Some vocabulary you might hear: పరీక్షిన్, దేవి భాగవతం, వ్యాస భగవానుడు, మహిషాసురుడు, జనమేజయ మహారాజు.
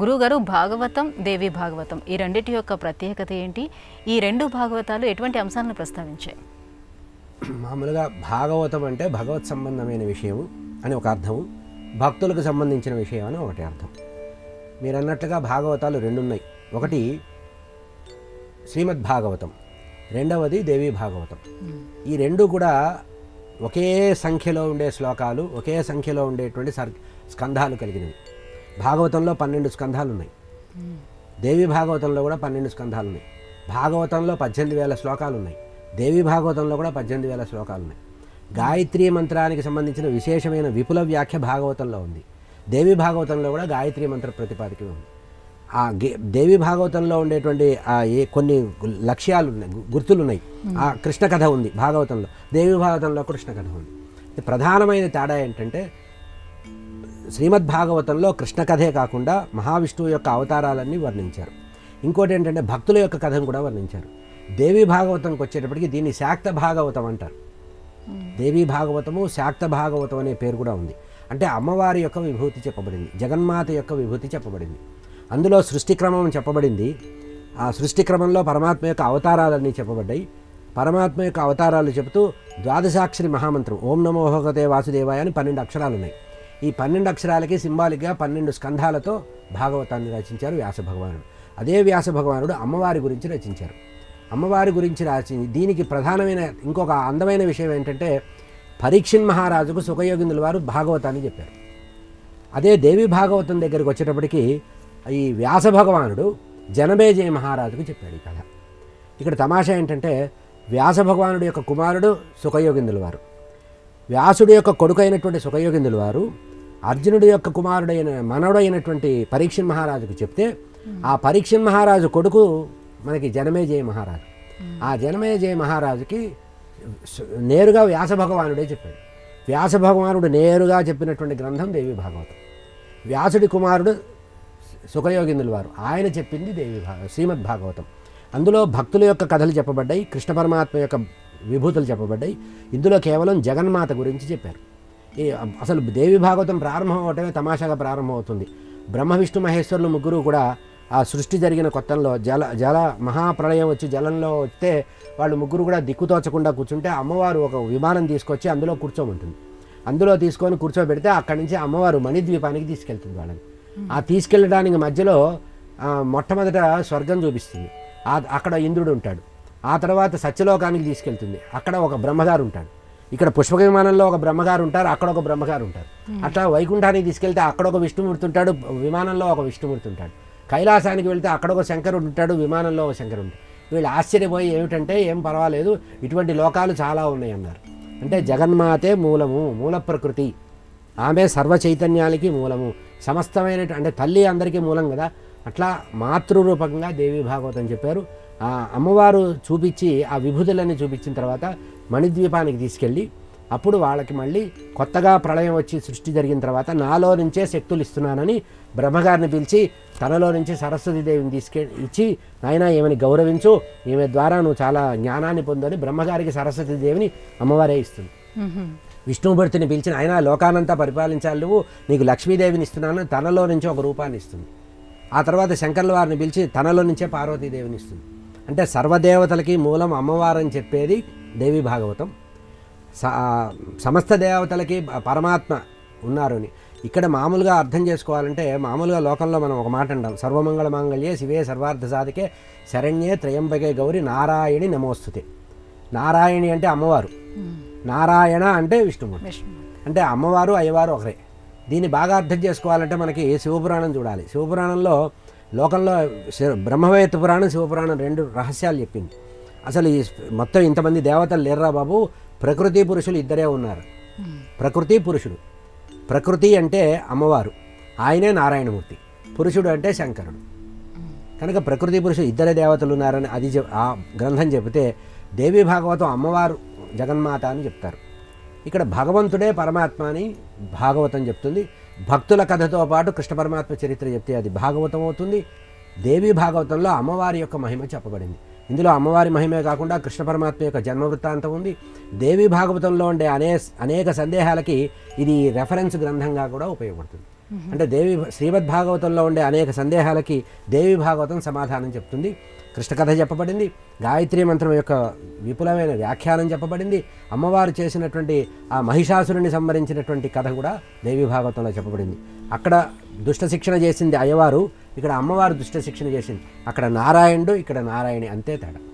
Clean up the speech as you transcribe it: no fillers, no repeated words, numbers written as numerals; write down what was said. గురుగారు భాగవతం దేవి భాగవతం ఈ రెండిటి యొక్క ప్రత్యేకత ఏంటి? ఈ రెండు భాగవతాలు ఎటువంటి అంశాలను ప్రస్తావించాయి? మామూలుగా భాగవతం అంటే భగవత్ సంబంధమైన విషయం అని ఒక అర్థం, భక్తులకు సంబంధించిన విషయం అని ఒకటి అర్థం. మీరు అన్నట్లుగా భాగవతాలు రెండు ఉన్నాయి, ఒకటి శ్రీమద్ భాగవతం, రెండవది దేవి భాగవతం. ఈ రెండు కూడా ఒకే సంఖ్యలో ఉండే శ్లోకాలు, ఒకే సంఖ్యలో ఉండేటువంటి స్కంధాలు కలిగినవి. భాగవతంలో 12 స్కంధాలు ఉన్నాయి, దేవి భాగవతంలో కూడా 12 స్కంధాలు ఉన్నాయి. భాగవతంలో 18,000 శ్లోకాలు ఉన్నాయి, దేవి భాగవతంలో కూడా 18,000 శ్లోకాలు ఉన్నాయి. గాయత్రీ మంత్రానికి సంబంధించిన విశేషమైన విపుల వ్యాఖ్య భాగవతంలో ఉంది, దేవి భాగవతంలో కూడా గాయత్రీ మంత్ర ప్రతిపాదిక ఉంది. ఆ దేవి భాగవతంలో ఉండేటువంటి కొన్ని లక్ష్యాలు ఉన్నాయి, గుర్తులు ఉన్నాయి. ఆ కృష్ణ కథ ఉంది భాగవతంలో, దేవి భాగవతంలో కృష్ణ కథ ఉంది. ప్రధానమైన తేడా ఏంటంటే శ్రీమద్ భాగవతంలో కృష్ణ కథే కాకుండా మహావిష్ణువు యొక్క అవతారాలన్నీ వర్ణించారు. ఇంకోటి ఏంటంటే భక్తుల యొక్క కథను కూడా వర్ణించారు. దేవి భాగవతంకి వచ్చేటప్పటికి దీన్ని శాక్త భాగవతం అంటారు. దేవి భాగవతము శాక్త భాగవతం అనే పేరు కూడా ఉంది. అంటే అమ్మవారి యొక్క విభూతి చెప్పబడింది, జగన్మాత యొక్క విభూతి చెప్పబడింది, అందులో సృష్టి క్రమం చెప్పబడింది. ఆ సృష్టి క్రమంలో పరమాత్మ యొక్క అవతారాలన్నీ చెప్పబడ్డాయి. పరమాత్మ యొక్క అవతారాలు చెబుతూ ద్వాదశాక్షరి మహామంత్రం ఓం నమో భగవతే వాసుదేవాయ అని 12 అక్షరాలు ఉన్నాయి. ఈ 12 అక్షరాలకి సింబాలిక్గా 12 స్కంధాలతో భాగవతాన్ని రచించారు వ్యాస భగవానుడు. అదే వ్యాస భగవానుడు అమ్మవారి గురించి రచించారు. అమ్మవారి గురించి దీనికి ప్రధానమైన ఇంకొక అందమైన విషయం ఏంటంటే పరీక్షిన్ మహారాజుకు సుఖయోగిందుల వారు భాగవతాన్ని చెప్పారు. అదే దేవి భాగవతం దగ్గరికి వచ్చేటప్పటికి ఈ వ్యాస భగవానుడు జనమేజయ మహారాజుకు చెప్పాడు ఈ కథ. ఇక్కడ తమాషా ఏంటంటే వ్యాస భగవానుడు యొక్క కుమారుడు సుఖయోగిందుల వారు, వ్యాసుడు యొక్క కొడుకు అయినటువంటి సుఖయోగిందుల వారు అర్జునుడు యొక్క కుమారుడైన మనవుడైనటువంటి పరీక్షిన్ మహారాజుకు చెప్తే, ఆ పరీక్షిన్ మహారాజు కొడుకు మనకి జనమేజయ మహారాజు. ఆ జనమేజయ మహారాజుకి నేరుగా వ్యాస భగవానుడే చెప్పాడు. వ్యాస భగవానుడు నేరుగా చెప్పినటువంటి గ్రంథం దేవి భాగవతం. వ్యాసుడి కుమారుడు సుఖయోగిందుల వారు ఆయన చెప్పింది దేవి శ్రీమద్ భాగవతం. అందులో భక్తుల యొక్క కథలు చెప్పబడ్డాయి, కృష్ణ పరమాత్మ యొక్క విభూతులు చెప్పబడ్డాయి. ఇందులో కేవలం జగన్మాత గురించి చెప్పారు. అసలు దేవి భాగవతం ప్రారంభం అవటమే తమాషాగా ప్రారంభమవుతుంది. బ్రహ్మ విష్ణు మహేశ్వరులు ముగ్గురు కూడా ఆ సృష్టి జరిగిన కొత్తల్లో జల మహాప్రళయం వచ్చి జలంలో వస్తే వాళ్ళు ముగ్గురు కూడా దిక్కుతోచకుండా కూర్చుంటే అమ్మవారు ఒక విమానం తీసుకొచ్చి అందులో కూర్చోమంటుంది. అందులో తీసుకొని కూర్చోబెడితే అక్కడి నుంచి అమ్మవారు మణిద్వీపానికి తీసుకెళ్తుంది వాళ్ళని. ఆ తీసుకెళ్ళడానికి మధ్యలో మొట్టమొదట స్వర్గం చూపిస్తుంది, అక్కడ ఇంద్రుడు ఉంటాడు. ఆ తర్వాత సత్యలోకానికి తీసుకెళ్తుంది, అక్కడ ఒక బ్రహ్మగారు ఉంటాడు. ఇక్కడ పుష్పక విమానంలో ఒక బ్రహ్మగారు ఉంటారు, అక్కడ ఒక బ్రహ్మగారు ఉంటారు. అట్లా వైకుంఠానికి తీసుకెళ్తే అక్కడ ఒక విష్ణుమూర్తి ఉంటాడు, విమానంలో ఒక విష్ణుమూర్తి ఉంటాడు. కైలాసానికి వెళ్తే అక్కడ ఒక శంకరుడు ఉంటాడు, విమానంలో ఒక శంకరుడు ఉంటాడు. వీళ్ళు ఆశ్చర్యపోయి ఏమిటంటే ఏం పర్వాలేదు, ఇటువంటి లోకాలు చాలా ఉన్నాయి అన్నారు. అంటే జగన్మాతే మూలము, మూల ప్రకృతి, ఆమె సర్వ చైతన్యాలకి మూలము, సమస్తమైన అంటే తల్లి అందరికీ మూలం కదా. అట్లా మాతృరూపకంగా దేవి భాగవతం చెప్పారు. ఆ అమ్మవారు చూపించి ఆ విభూతులన్నీ చూపించిన తర్వాత మణిద్వీపానికి తీసుకెళ్ళి అప్పుడు వాళ్ళకి మళ్ళీ కొత్తగా ప్రళయం వచ్చి సృష్టి జరిగిన తర్వాత నాలో నుంచే శక్తులు ఇస్తున్నానని బ్రహ్మగారిని పిలిచి తనలో నుంచి సరస్వతీదేవిని ఇచ్చి నాయన ఈమెని గౌరవించు, ఈమె ద్వారా నువ్వు చాలా జ్ఞానాన్ని పొందని బ్రహ్మగారికి సరస్వతీదేవిని అమ్మవారే ఇస్తుంది. విష్ణుమూర్తిని పిలిచిన ఆయన లోకానంతా పరిపాలించాలి నువ్వు, నీకు లక్ష్మీదేవిని ఇస్తున్నాను, తనలో నుంచి ఒక రూపాన్ని ఇస్తుంది. ఆ తర్వాత శంకర్ల వారిని పిలిచి తనలో నుంచే పార్వతీదేవిని ఇస్తుంది. అంటే సర్వదేవతలకి మూలం అమ్మవారని చెప్పేది దేవి భాగవతం, సమస్త దేవతలకి పరమాత్మ ఉన్నారు అని. ఇక్కడ మామూలుగా అర్థం చేసుకోవాలంటే మామూలుగా లోకంలో మనం ఒక మాట అంటాం, సర్వమంగళ మాంగళ్యే శివే సర్వార్థ సాధికే శరణ్యే త్రయంబకే గౌరి నారాయణి నమోస్తుతే. నారాయణి అంటే అమ్మవారు, నారాయణ అంటే విష్ణుమూర్తి, అంటే అమ్మవారు అయ్యవారు ఒకరే. దీన్ని బాగా అర్థం చేసుకోవాలంటే మనకి శివపురాణం చూడాలి. శివపురాణంలో లోకంలో బ్రహ్మవేత్త పురాణం, శివపురాణం రెండు రహస్యాలు చెప్పింది. అసలు ఈ మొత్తం ఇంతమంది దేవతలు లేర్రా బాబు, ప్రకృతి పురుషులు ఇద్దరే ఉన్నారు. ప్రకృతి పురుషుడు, ప్రకృతి అంటే అమ్మవారు, ఆయనే నారాయణమూర్తి, పురుషుడు అంటే శంకరుడు. కనుక ప్రకృతి పురుషుడు ఇద్దరే దేవతలు ఉన్నారని అది ఆ గ్రంథం చెబితే, దేవి భాగవతం అమ్మవారు జగన్మాత అని చెప్తారు. ఇక్కడ భగవంతుడే పరమాత్మ అని భాగవతం చెప్తుంది. భక్తుల కథతో పాటు కృష్ణ పరమాత్మ చరిత్ర చెప్తే అది భాగవతం అవుతుంది. దేవి భాగవతంలో అమ్మవారి యొక్క మహిమ చెప్పబడింది. ఇందులో అమ్మవారి మహిమే కాకుండా కృష్ణ పరమాత్మ యొక్క జన్మ వృత్తాంతం ఉంది. దేవి భాగవతంలో ఉండే అనేక సందేహాలకి ఇది రెఫరెన్స్ గ్రంథంగా కూడా ఉపయోగపడుతుంది. అంటే దేవి శ్రీమద్ భాగవతంలో ఉండే అనేక సందేహాలకి దేవి భాగవతం సమాధానం చెప్తుంది. కృష్ణ కథ చెప్పబడింది, గాయత్రీ మంత్రం యొక్క విపులమైన వ్యాఖ్యానం చెప్పబడింది, అమ్మవారు చేసినటువంటి ఆ మహిషాసురుని సంహరించినటువంటి కథ కూడా దేవి భాగవతంలో చెప్పబడింది. అక్కడ దుష్ట శిక్షణ చేసింది అయ్యవారు, ఇక్కడ అమ్మవారు దుష్ట శిక్షణ చేసింది. అక్కడ నారాయణుడు, ఇక్కడ నారాయణి, అంతే తేడా.